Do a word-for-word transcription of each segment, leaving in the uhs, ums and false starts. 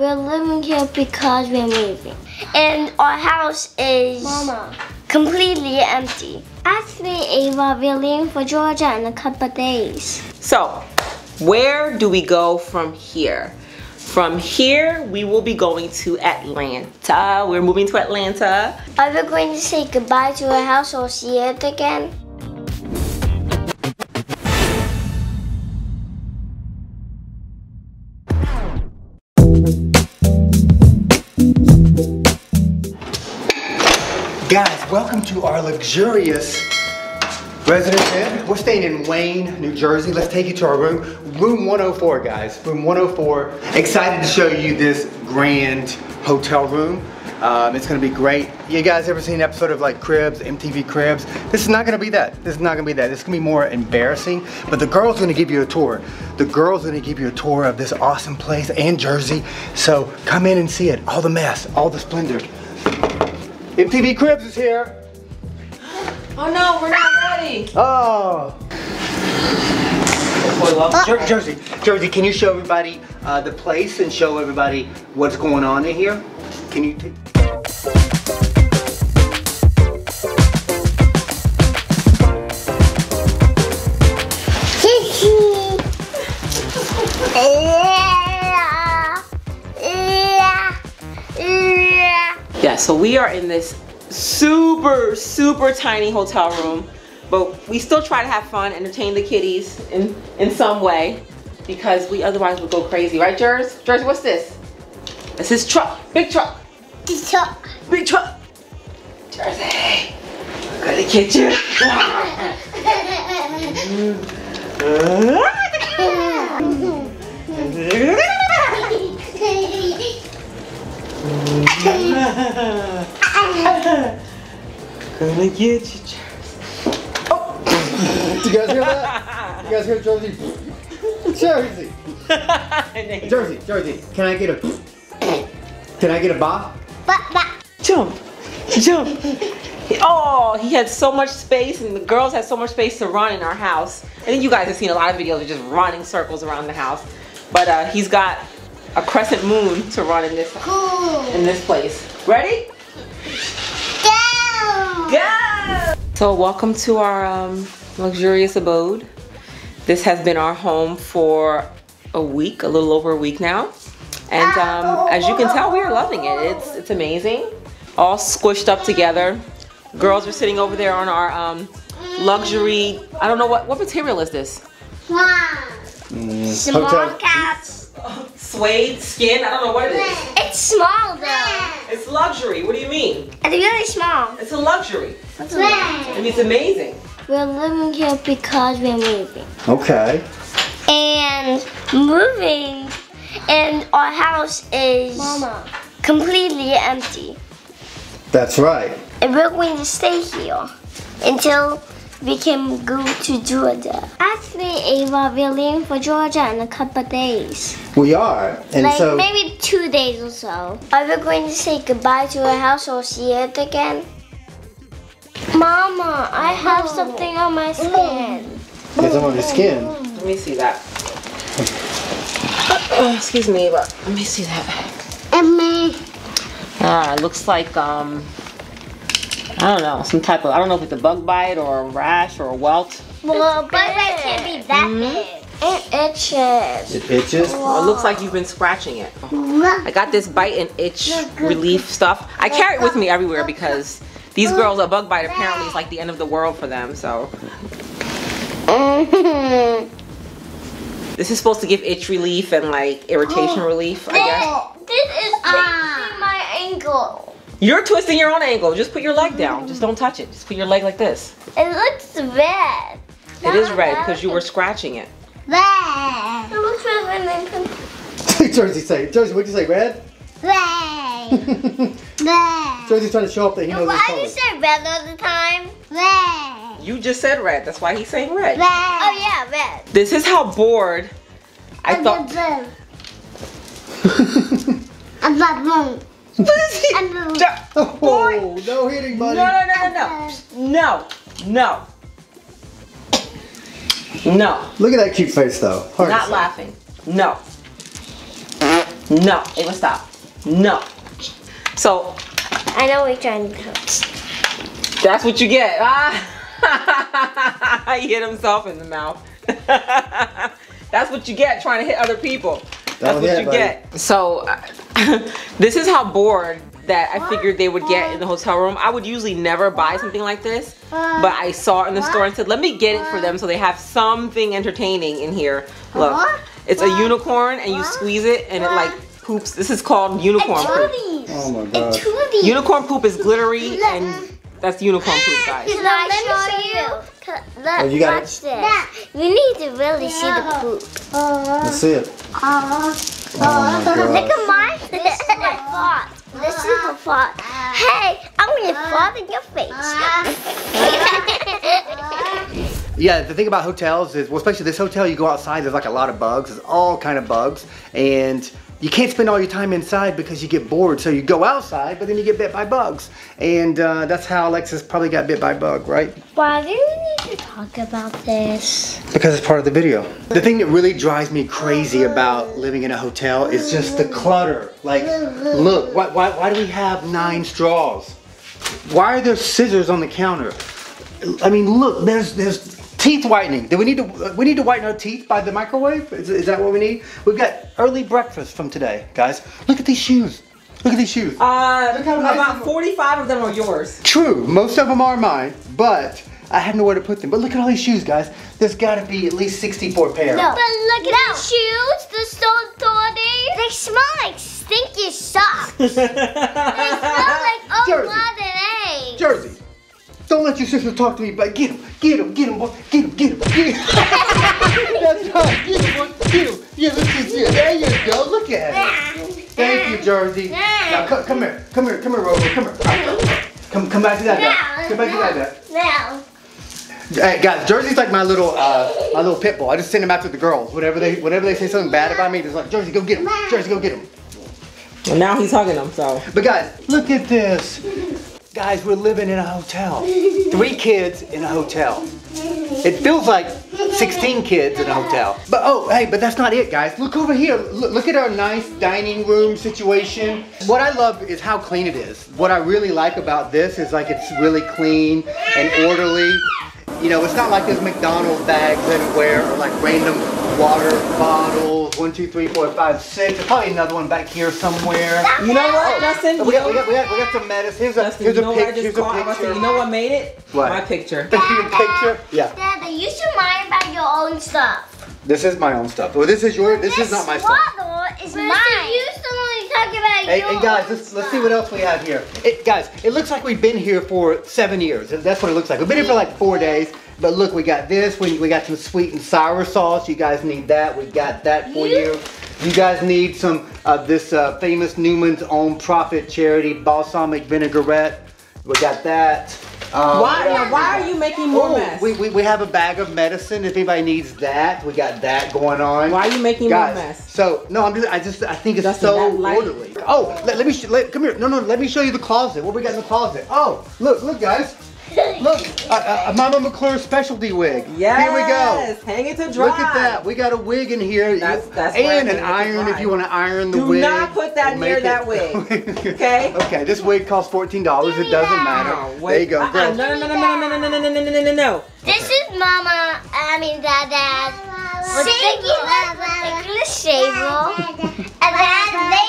We're living here because we're moving. And our house is Mama. completely empty. Actually, Ava, we're leaving for Georgia in a couple of days. So, where do we go from here? From here, we will be going to Atlanta. We're moving to Atlanta. Are we going to say goodbye to our house or see it again? Guys, welcome to our luxurious Residence Inn. We're staying in Wayne, New Jersey. Let's take you to our room. Room one oh four, guys. Room one oh four. Excited to show you this grand hotel room. Um, it's gonna be great. You guys ever seen an episode of like Cribs, M T V Cribs? This is not gonna be that. This is not gonna be that. It's gonna be more embarrassing. But the girl's gonna give you a tour. The girl's gonna give you a tour of this awesome place and Jersey. So come in and see it. All the mess, all the splendor. M T V Cribs is here. Oh no, we're not ready. Oh. oh Jer Jersey, Jersey, can you show everybody uh, the place and show everybody what's going on in here? Can you? T Yeah, so we are in this super, super tiny hotel room, but we still try to have fun, entertain the kitties in, in some way, because we otherwise would go crazy, right, Jers? Jers, what's this? It's his truck, big truck. Big truck. Big truck. Jersey, I'm gonna get you. Gonna get you, Jersey. Oh. You guys hear that? You guys hear Jersey? Jersey. Jersey, Jersey. Can I get a? Can I get a bop? Bop, bop. Jump, jump. Oh, he had so much space, and the girls had so much space to run in our house. I think you guys have seen a lot of videos of just running circles around the house. But uh, he's got a crescent moon to run in this cool. in this place. Ready? Go! Go! So welcome to our um, luxurious abode. This has been our home for a week, a little over a week now. And um, as you can tell, we are loving it. It's it's amazing. All squished up together. Girls are sitting over there on our um, luxury. I don't know what what material is this. Mm. Small Hotel. Caps. Suede skin. I don't know what it is. It's small though. It's luxury. What do you mean? It's really small. It's a luxury. It's a luxury. I mean, it's amazing. We're living here because we're moving. Okay. And moving. And our house is Mama. completely empty. That's right. And we're going to stay here until we can go to Georgia. Actually, Ava, we're leaving for Georgia in a couple of days. We are. And like so maybe two days or so. Are we going to say goodbye to our house or see it again? Mama, I have something on my skin. There's something on your skin? Let me see that. Oh, excuse me, but let me see that. Ami. Ah, it looks like, um, I don't know, some type of, I don't know if it's a bug bite or a rash or a welt. Well, a bug bite can't be that big. It itches. It itches? Well, it looks like you've been scratching it. I got this bite and itch relief stuff. I carry it with me everywhere because these girls, a bug bite apparently is like the end of the world for them, so. This is supposed to give itch relief and like irritation oh, relief, I guess. This, this is twisting my ankle. You're twisting your own ankle. Just put your leg down. Just don't touch it. Just put your leg like this. It looks red. It no, is red because you were scratching it. Red. It looks red when I'm Jersey, say, Jersey, what'd you say, red? Red. Red. Jersey's trying to show off that he knows why do you say red all the time? Red. You just said red. That's why he's saying red. Red. Oh yeah, red. This is how bored I I'm thought. I'm not wrong. What is he? I'm not wrong. Oh, no hitting, buddy. No, no, no, no, no, no. No. Look at that cute face, though. Hard not laughing. No. No, it will stop. No. So. I know we're trying to help. That's what you get. Ah! He hit himself in the mouth. That's what you get trying to hit other people. That's what you get. So, this is how bored that I figured they would get in the hotel room. I would usually never buy something like this, but I saw it in the store and said, let me get it for them so they have something entertaining in here. Look, it's a unicorn and you squeeze it and it like poops. This is called unicorn poop. Oh my God. Unicorn poop is glittery and that's unicorn poop, guys. Can I show you? Look, oh, you got watch it. This. You need to really yeah. see the poop. Uh, Let's see it. Uh, oh my God. Look at mine. This is my fault. This is the fault. Hey, I'm going to fall in your face. Yeah, the thing about hotels is, well, especially this hotel, you go outside, there's like a lot of bugs. There's all kind of bugs. And you can't spend all your time inside because you get bored. So you go outside, but then you get bit by bugs. And uh, that's how Alexis probably got bit by a bug, right? Why do we need to talk about this? Because it's part of the video. The thing that really drives me crazy about living in a hotel is just the clutter. Like, look, why, why, why do we have nine straws? Why are there scissors on the counter? I mean, look, there's, there's teeth whitening. Do we need to we need to whiten our teeth by the microwave? Is, is that what we need? We've got early breakfast from today, guys. Look at these shoes. Look at these shoes. Uh, Look how nice about forty-five of them are yours. True, most of them are mine, but I have nowhere to put them. But look at all these shoes, guys. There's got to be at least sixty-four pairs. No, but look at no. the shoes. They're so dirty. They smell like stinky socks. They smell like old rotten eggs. Jersey. Don't let your sister talk to me, but get him, get him, get him, boy, get him, get him, get him. That's right, get him, boy, get him. Yeah, look at you. There you go. Look at him. Thank you, Jersey. Now come, come here, come here, come here, Rover, come here. Right. Come, come back to that guy. Come back to that guy. Hey guys, Jersey's like my little, uh, my little pit bull. I just send him after the girls. Whenever they, whenever they say something bad about me, it's like Jersey, go get him. Jersey, go get him. And now he's hugging them. So. But guys, look at this. Guys, we're living in a hotel. Three kids in a hotel. It feels like sixteen kids in a hotel. But oh, hey, but that's not it, guys. Look over here. Look, look at our nice dining room situation. What I love is how clean it is. What I really like about this is like it's really clean and orderly. You know, it's not like there's McDonald's bags everywhere or like random water bottles. One, two, three, four, five, six. There's probably another one back here somewhere. You know what, Justin? We got, we got, we got, we got some medicine. Here's a, Justin, here's a, pic, here's a picture. You know what made it? What? My picture. Your picture? Yeah. Dada, you should mind about your own stuff. This is my own stuff. Well, this is your. This, this is not my stuff. This is mine. You still only talk about hey, yours. Hey guys, let's, let's see what else we have here. It, guys, it looks like we've been here for seven years. That's what it looks like. We've been here for like four days. But look, we got this. We we got some sweet and sour sauce. You guys need that. We got that for you. You guys need some of uh, this uh, famous Newman's Own Profit Charity balsamic vinaigrette. We got that. Um, why, now, why are you making more oh, mess? We, we, we have a bag of medicine if anybody needs that. We got that going on. Why are you making guys, more mess? So, no, I'm just, I just, I think it's Justin, so orderly. Oh, let, let me, sh let, come here. No, no, let me show you the closet. What we got in the closet? Oh, look, look guys. Look, a, a Mama McClure specialty wig. Yes. Here we go. Hang it to dry. Look at that. We got a wig in here. That's, that's and an iron if you want to iron the Do wig. Do not put that near it. That wig. Okay? Okay, this wig costs fourteen dollars. It doesn't matter. No, there you go. Uh -uh. No, no, no, no, no, no, no, no, no, no, no, no. This is Mama, I mean Dada's singular English shave roll. And then there's a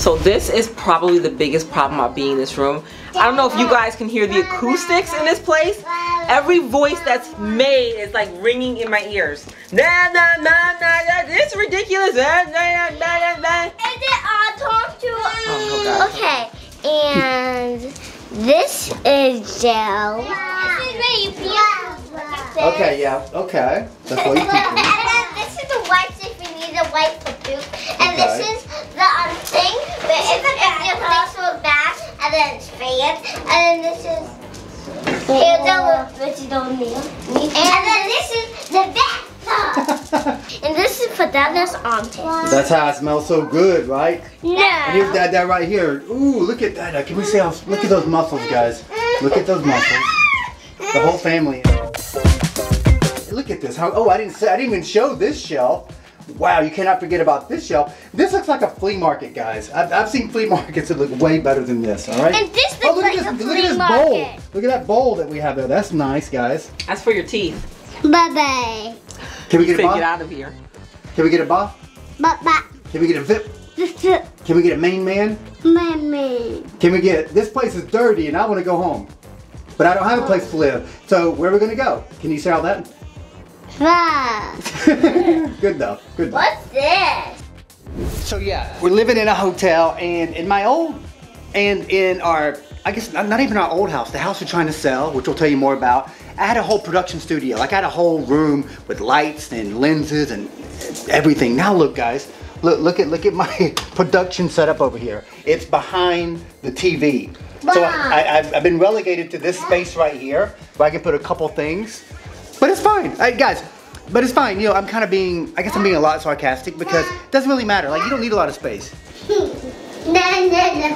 So this is probably the biggest problem about being in this room. I don't know if you guys can hear the acoustics in this place. Every voice that's made is like ringing in my ears. Nah, nah, nah, nah, nah. This is ridiculous. Nah, nah, nah, nah. Is it our talk to oh, okay, and this is gel. Yeah. This is where you peel. Okay, yeah, okay. That's what you can do. And then this is the wipes if you need a wipe for poop. And okay. This is the um, thing, but if it feels like so bad, and then it's fans, and then this is that which you don't need. And then this is the bathtub. And this is for Dada's armpit. That's how it smells so good, right? No. And here's that that right here. Ooh, look at that. Can we see how? Look at those muscles, guys. Look at those muscles. The whole family. Look at this. How? Oh, I didn't. I didn't even show this shelf. Wow, you cannot forget about this shelf. This looks like a flea market, guys. I've, I've seen flea markets that look way better than this, all right? And this looks oh, look like at this, a look flea at this bowl. Market. Look at that bowl that we have there. That's nice, guys. That's for your teeth. Bye-bye. Can we get a bop? Get out of here. Can we get a bop? Bop-bop. Can we get a vip? Vip-vip. Can we get a main man? Main man. Can we get, this place is dirty and I want to go home. But I don't have a place to live. So where are we going to go? Can you say all that? Good though, good though. What's this? So yeah, we're living in a hotel and in my old, and in our, I guess not even our old house, the house we're trying to sell, which we'll tell you more about, I had a whole production studio. Like I had a whole room with lights and lenses and everything. Now look guys, look, look at, look at my production setup over here. It's behind the T V. Wow. So I, I, I've, I've been relegated to this space right here where I can put a couple things. But it's fine, right, guys, but it's fine. You know, I'm kind of being, I guess I'm being a lot sarcastic because it doesn't really matter. Like, you don't need a lot of space. Look at,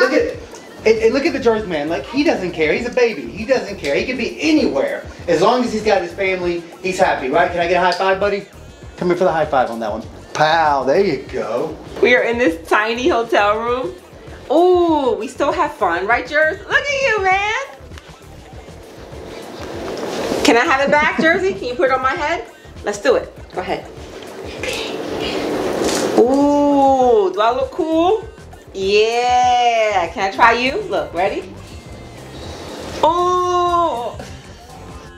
look at, and, and look at the Jersey man. Like, he doesn't care. He's a baby. He doesn't care. He can be anywhere. As long as he's got his family, he's happy, right? Can I get a high five, buddy? Come here for the high five on that one. Pow, there you go. We are in this tiny hotel room. Oh, we still have fun, right, Jersey? Look at you, man. Can I have it back, Jersey? Can you put it on my head? Let's do it. Go ahead. Ooh, do I look cool? Yeah. Can I try you? Look, ready? Oh.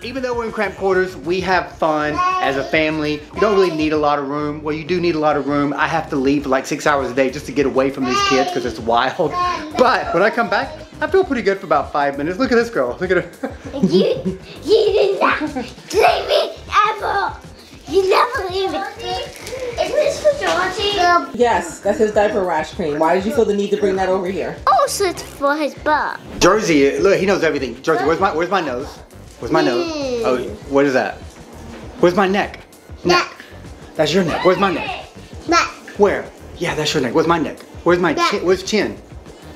Even though we're in cramped quarters, we have fun as a family. You don't really need a lot of room. Well, you do need a lot of room. I have to leave for like six hours a day just to get away from these kids because it's wild. But when I come back, I feel pretty good for about five minutes. Look at this girl. Look at her. You, you did not leave me ever. You never leave me. Is this for Georgie? Yes, that's his diaper rash cream. Why did you feel the need to bring that over here? Oh, so it's for his butt. Jersey, look, he knows everything. Jersey, where's my, where's my nose? Where's my nose? Oh, what is that? Where's my neck? Neck. Neck. That's your neck. Where's my neck? Neck. Where? Yeah, that's your neck. Where's my neck? Where's my neck. Chin? Where's chin?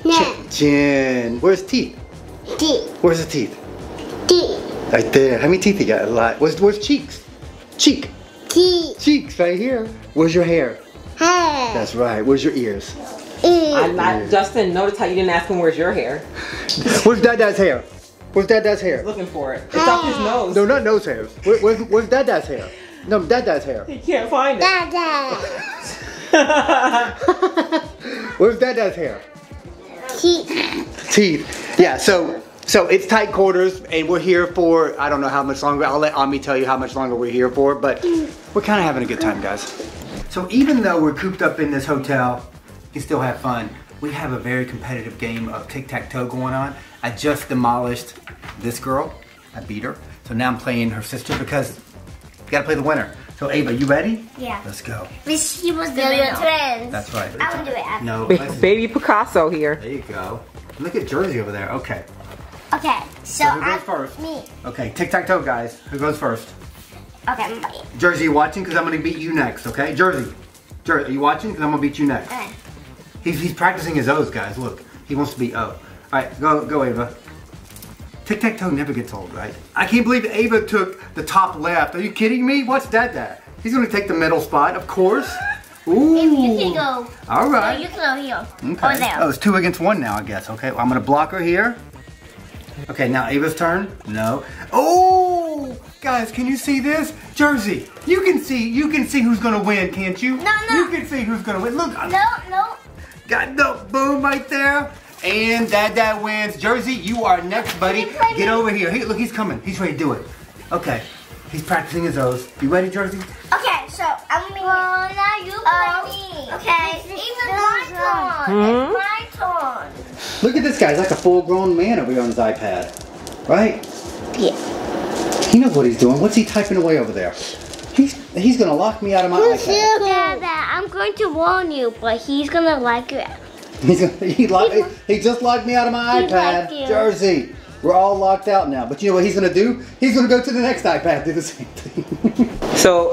Neck. Chin. Chin. Where's teeth? Teeth. Where's the teeth? Teeth. Right there. How many teeth you got? A lot. Where's, where's cheeks? Cheek. Teeth. Cheeks right here. Where's your hair? Hair. That's right. Where's your ears? Ears. I'm not, Justin, notice how you didn't ask him where's your hair. Where's Dada's hair? Where's Dada's hair? He's looking for it. It's hair. Off his nose. No, not nose hair. Where, where's, where's Dada's hair? No, Dada's hair. He can't find it. Dada. Where's Dada's hair? Teeth. Teeth. Yeah, so so it's tight quarters, and we're here for, I don't know how much longer. I'll let Ami tell you how much longer we're here for, but we're kind of having a good time, guys. So even though we're cooped up in this hotel, you still have fun. We have a very competitive game of tic-tac-toe going on. I just demolished this girl. I beat her. So now I'm playing her sister because you gotta play the winner. So Ava, you ready? Yeah. Let's go. But she was the real twins. That's right. I would do it after. No. Ba baby Picasso here. There you go. Look at Jersey over there. Okay. Okay. So, so who goes I'm first? Me. Okay. Tic-tac-toe, guys. Who goes first? Okay. Jersey, you watching? Because I'm gonna beat you next. Okay. Jersey. Jersey, are you watching? Because I'm gonna beat you next. Okay. He's, he's practicing his O's, guys. Look, he wants to be O. All right, go, go, Ava. Tic-tac-toe never gets old, right? I can't believe Ava took the top left. Are you kidding me? What's that, that? He's gonna take the middle spot, of course. Ooh. If you can go. All right. No, you can go here. Okay. Or there. Oh, it's two against one now, I guess. Okay, well, I'm gonna block her here. Okay, now Ava's turn. No. Oh, guys, can you see this? Jersey, you can see, you can see who's gonna win, can't you? No, no. You can see who's gonna win. Look. No, no. Got the boom right there. And Dad Dad wins. Jersey, you are next, buddy. Get over here. He, look, he's coming. He's ready to do it. Okay. He's practicing his O's. You ready, Jersey? Okay, so I'm going to well, now you play me. Okay. It's even my turn. It's my turn. Look at this guy. He's like a full-grown man over here on his iPad. Right? Yeah. He knows what he's doing. What's he typing away over there? He's, he's going to lock me out of my iPad. Dad, Dad, I'm going to warn you, but he's going to like it. He's gonna, he, locked, he, he just locked me out of my iPad. Jersey, we're all locked out now. But you know what he's going to do? He's going to go to the next iPad, do the same thing. So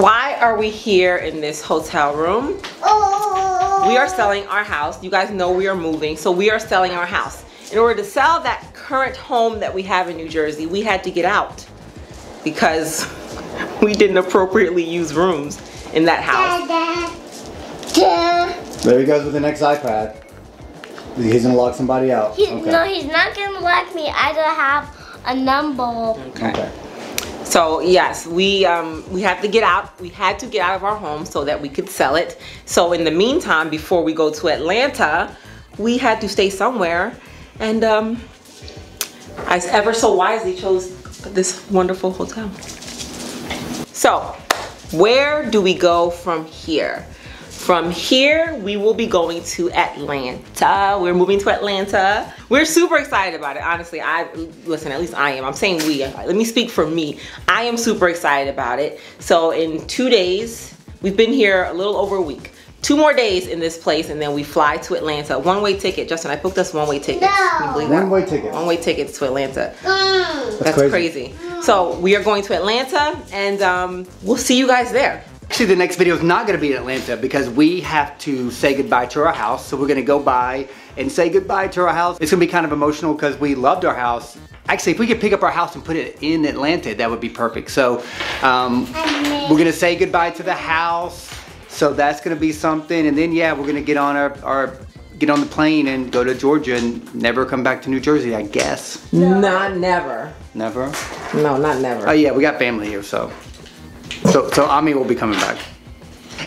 why are we here in this hotel room? Oh. We are selling our house. You guys know we are moving, so we are selling our house. In order to sell that current home that we have in New Jersey, we had to get out because we didn't appropriately use rooms in that house. There he goes with the next iPad. He's gonna lock somebody out. He, okay. No, he's not gonna lock me. I don't have a number. Okay. okay. So yes, we um, we have to get out. We had to get out of our home so that we could sell it. So in the meantime, before we go to Atlanta, we had to stay somewhere, and um, I ever so wisely chose this wonderful hotel. So where do we go from here? From here, we will be going to Atlanta. We're moving to Atlanta. We're super excited about it. Honestly, I listen, at least I am. I'm saying we. Let me speak for me. I am super excited about it. So in two days, we've been here a little over a week. Two more days in this place, and then we fly to Atlanta. One-way ticket. Justin, I booked us one-way tickets. No. One-way tickets. One-way tickets to Atlanta. Mm. That's, That's crazy. crazy. Mm. So we are going to Atlanta, and um, we'll see you guys there. Actually, the next video is not going to be in Atlanta because we have to say goodbye to our house. So we're going to go by and say goodbye to our house. It's going to be kind of emotional because we loved our house. Actually, if we could pick up our house and put it in Atlanta, that would be perfect. So um, we're going to say goodbye to the house. So that's going to be something. And then, yeah, we're going to get on our, our get on the plane and go to Georgia and never come back to New Jersey, I guess. No. Not never. Never? No, not never. Oh, yeah, we got family here, so. So, so Ami will be coming back.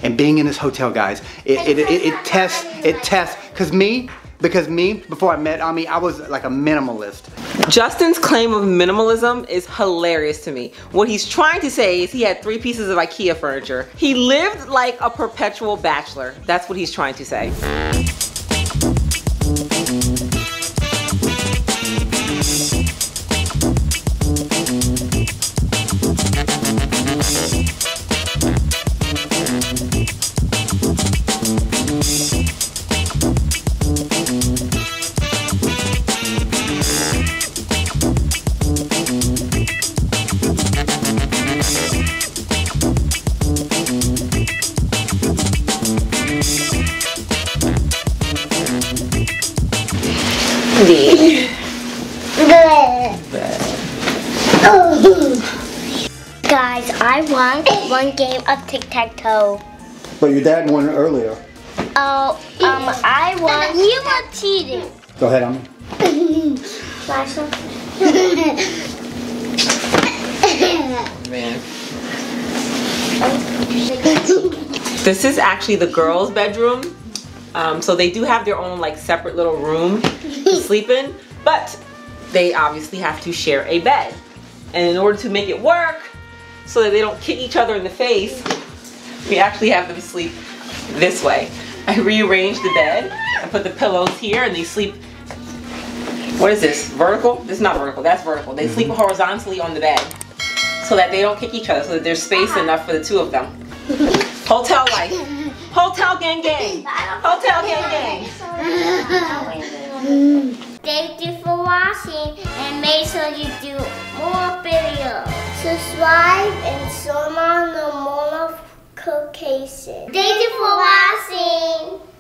And being in this hotel, guys, it, it, it, it, it tests, it tests. Cause me, because me, before I met Ami, I was like a minimalist. Justin's claim of minimalism is hilarious to me. What he's trying to say is he had three pieces of IKEA furniture. He lived like a perpetual bachelor. That's what he's trying to say. Guys, I won one game of tic-tac-toe. But your dad won earlier. Oh, um, I won. You were cheating. Go ahead, Ami. Man. This is actually the girls' bedroom. Um, so they do have their own like separate little room to sleep in, but they obviously have to share a bed. And in order to make it work, so that they don't kick each other in the face, we actually have them sleep this way. I rearranged the bed. I put the pillows here and they sleep, what is this, vertical? This is not vertical, that's vertical. They sleep horizontally on the bed so that they don't kick each other, so that there's space enough for the two of them. Hotel life. Hotel gang gang. Hotel gang gang. Thank you for watching and make sure you do more videos. Subscribe and show on the more of cookies. Thank you for watching.